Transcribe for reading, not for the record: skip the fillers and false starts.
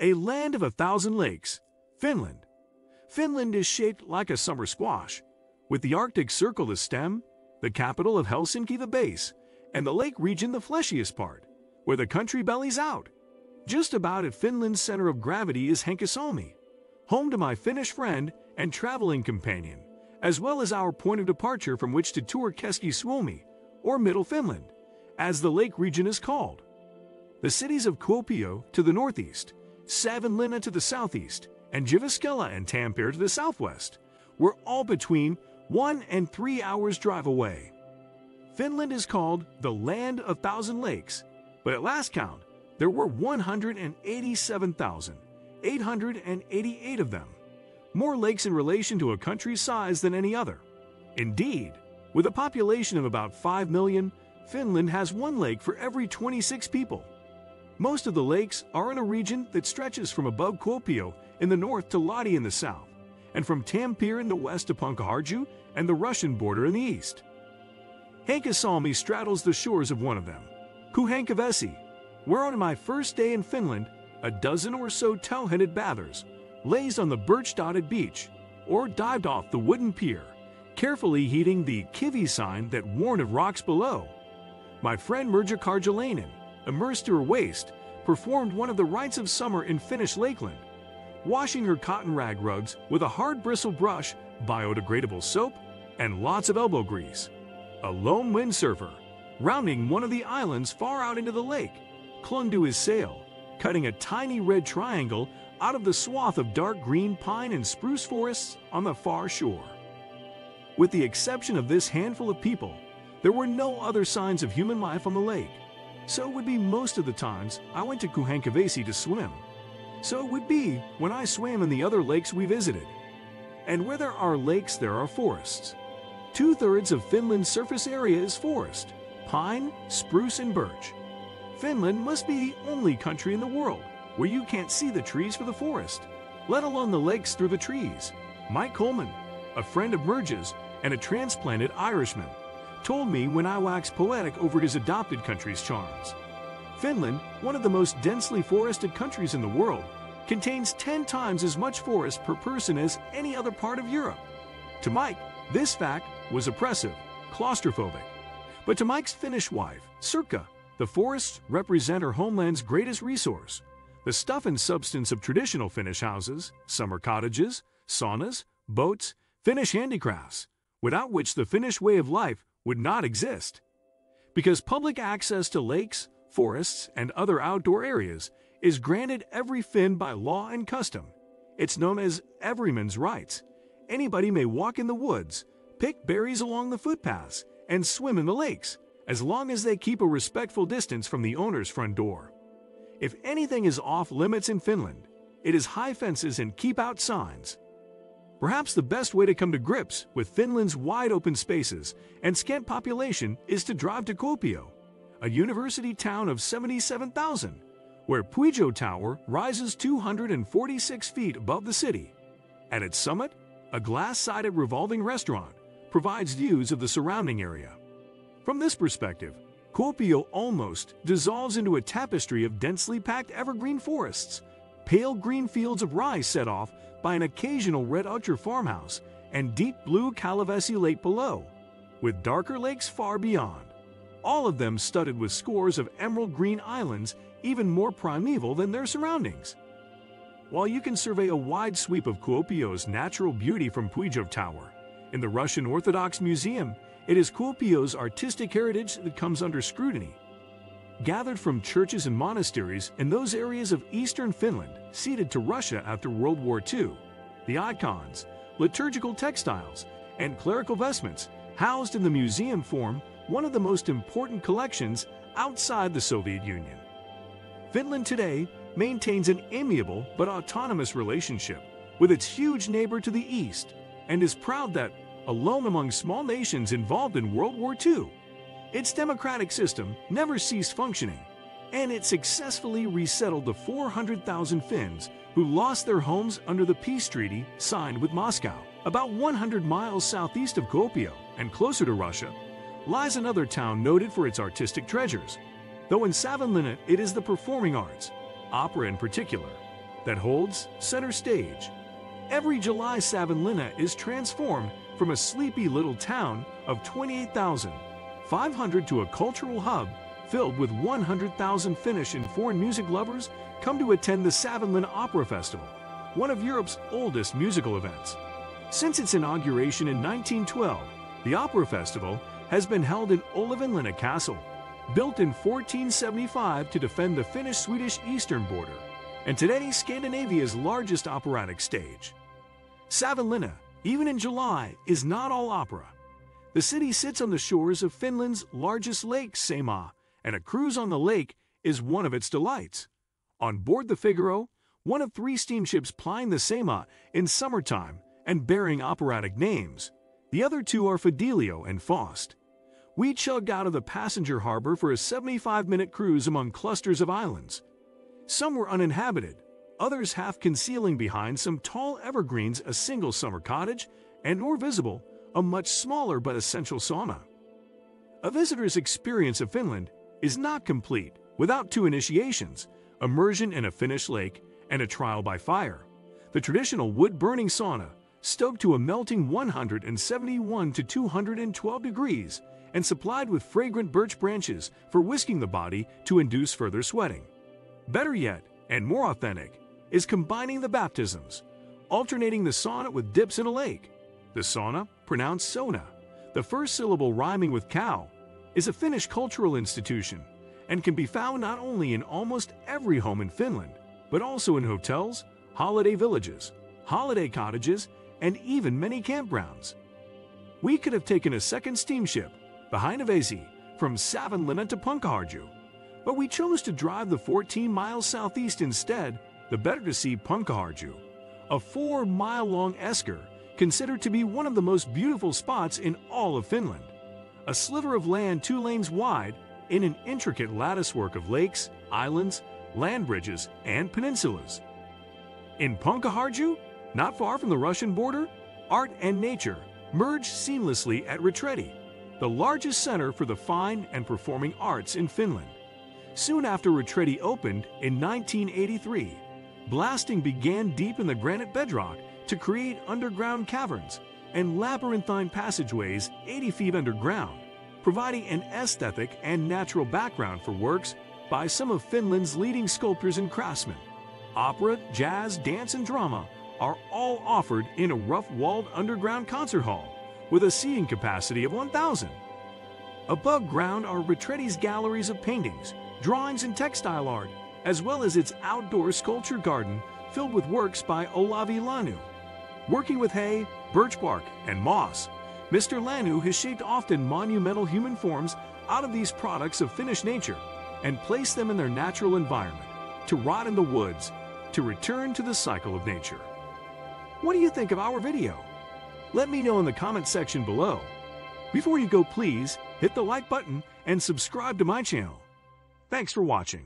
A land of 1,000 lakes, Finland. Finland is shaped like a summer squash, with the Arctic Circle the stem, the capital of Helsinki the base, and the lake region the fleshiest part, where the country bellies out. Just about at Finland's center of gravity is Hankasalmi, home to my Finnish friend and traveling companion, as well as our point of departure from which to tour Keski Suomi, or Middle Finland, as the lake region is called. The cities of Kuopio to the northeast, Savonlinna to the southeast, and Jyväskylä and Tampere to the southwest, were all between 1 and 3 hours' drive away. Finland is called the Land of 1,000 Lakes, but at last count, there were 187,888 of them, more lakes in relation to a country's size than any other. Indeed, with a population of about 5 million, Finland has one lake for every 26 people. Most of the lakes are in a region that stretches from above Kuopio in the north to Lahti in the south, and from Tampere in the west to Punkaharju and the Russian border in the east. Hankasalmi straddles the shores of one of them, Kuhankavesi, where on my first day in Finland, a dozen or so tow-headed bathers lazed on the birch-dotted beach or dived off the wooden pier, carefully heeding the kivi sign that warned of rocks below. My friend Mirja Karjalainen, immersed to her waist, performed one of the rites of summer in Finnish Lakeland, washing her cotton rag rugs with a hard bristle brush, biodegradable soap, and lots of elbow grease. A lone windsurfer, rounding one of the islands far out into the lake, clung to his sail, cutting a tiny red triangle out of the swath of dark green pine and spruce forests on the far shore. With the exception of this handful of people, there were no other signs of human life on the lake. So it would be most of the times I went to Kuhankavesi to swim. So it would be when I swam in the other lakes we visited. And where there are lakes, there are forests. 2/3 of Finland's surface area is forest, pine, spruce, and birch. Finland must be the only country in the world where you can't see the trees for the forest, let alone the lakes through the trees. Mike Coleman, a friend of Mirja's and a transplanted Irishman, told me when I waxed poetic over his adopted country's charms. Finland, one of the most densely forested countries in the world, contains 10 times as much forest per person as any other part of Europe. To Mike, this fact was oppressive, claustrophobic. But to Mike's Finnish wife, Sirkka, the forests represent her homeland's greatest resource, the stuff and substance of traditional Finnish houses, summer cottages, saunas, boats, Finnish handicrafts, without which the Finnish way of life would not exist. Because public access to lakes, forests, and other outdoor areas is granted every Finn by law and custom, it's known as everyman's rights. Anybody may walk in the woods, pick berries along the footpaths, and swim in the lakes, as long as they keep a respectful distance from the owner's front door. If anything is off limits in Finland, it is high fences and keep-out signs. Perhaps the best way to come to grips with Finland's wide-open spaces and scant population is to drive to Kuopio, a university town of 77,000, where Puijo Tower rises 246 feet above the city. At its summit, a glass-sided revolving restaurant provides views of the surrounding area. From this perspective, Kuopio almost dissolves into a tapestry of densely packed evergreen forests, pale green fields of rye set off by an occasional red Utcher farmhouse and deep blue Kalavesi lake below, with darker lakes far beyond, all of them studded with scores of emerald green islands even more primeval than their surroundings. While you can survey a wide sweep of Kuopio's natural beauty from Puijo Tower, in the Russian Orthodox Museum, it is Kuopio's artistic heritage that comes under scrutiny. Gathered from churches and monasteries in those areas of eastern Finland ceded to Russia after World War II, the icons, liturgical textiles, and clerical vestments housed in the museum form one of the most important collections outside the Soviet Union. Finland today maintains an amiable but autonomous relationship with its huge neighbor to the east and is proud that, alone among small nations involved in World War II, its democratic system never ceased functioning, and it successfully resettled the 400,000 Finns who lost their homes under the peace treaty signed with Moscow. About 100 miles southeast of Kuopio and closer to Russia lies another town noted for its artistic treasures, though in Savonlinna it is the performing arts, opera in particular, that holds center stage. Every July, Savonlinna is transformed from a sleepy little town of 28,500 to a cultural hub filled with 100,000 Finnish and foreign music lovers come to attend the Savonlinna Opera Festival, one of Europe's oldest musical events. Since its inauguration in 1912, the Opera Festival has been held in Olavinlinna Castle, built in 1475 to defend the Finnish-Swedish eastern border, and today Scandinavia's largest operatic stage. Savonlinna, even in July, is not all opera. The city sits on the shores of Finland's largest lake, Saimaa, and a cruise on the lake is one of its delights. On board the Figaro, one of three steamships plying the Saimaa in summertime and bearing operatic names, the other two are Fidelio and Faust. We chugged out of the passenger harbor for a 75-minute cruise among clusters of islands. Some were uninhabited, others half concealing behind some tall evergreens a single summer cottage, and more visible, a much smaller but essential sauna. A visitor's experience of Finland is not complete without two initiations, immersion in a Finnish lake and a trial by fire. The traditional wood-burning sauna, stoked to a melting 171 to 212 degrees and supplied with fragrant birch branches for whisking the body to induce further sweating. Better yet, and more authentic, is combining the baptisms, alternating the sauna with dips in a lake. The sauna, pronounced sona, the first syllable rhyming with cow, is a Finnish cultural institution and can be found not only in almost every home in Finland, but also in hotels, holiday villages, holiday cottages, and even many campgrounds. We could have taken a second steamship, the Hainavesi, from Savonlinna to Punkaharju, but we chose to drive the 14 miles southeast instead, the better to see Punkaharju, a 4-mile-long esker considered to be one of the most beautiful spots in all of Finland, a sliver of land 2 lanes wide in an intricate latticework of lakes, islands, land bridges, and peninsulas. In Punkaharju, not far from the Russian border, art and nature merge seamlessly at Retretti, the largest center for the fine and performing arts in Finland. Soon after Retretti opened in 1983, blasting began deep in the granite bedrock to create underground caverns and labyrinthine passageways 80 feet underground, providing an aesthetic and natural background for works by some of Finland's leading sculptors and craftsmen. Opera, jazz, dance, and drama are all offered in a rough-walled underground concert hall with a seating capacity of 1,000. Above ground are Retretti's galleries of paintings, drawings, and textile art, as well as its outdoor sculpture garden filled with works by Olavi Lanu. Working with hay, birch bark, and moss, Mr. Lanu has shaped often monumental human forms out of these products of Finnish nature and placed them in their natural environment to rot in the woods, to return to the cycle of nature. What do you think of our video? Let me know in the comment section below. Before you go, please hit the like button and subscribe to my channel. Thanks for watching.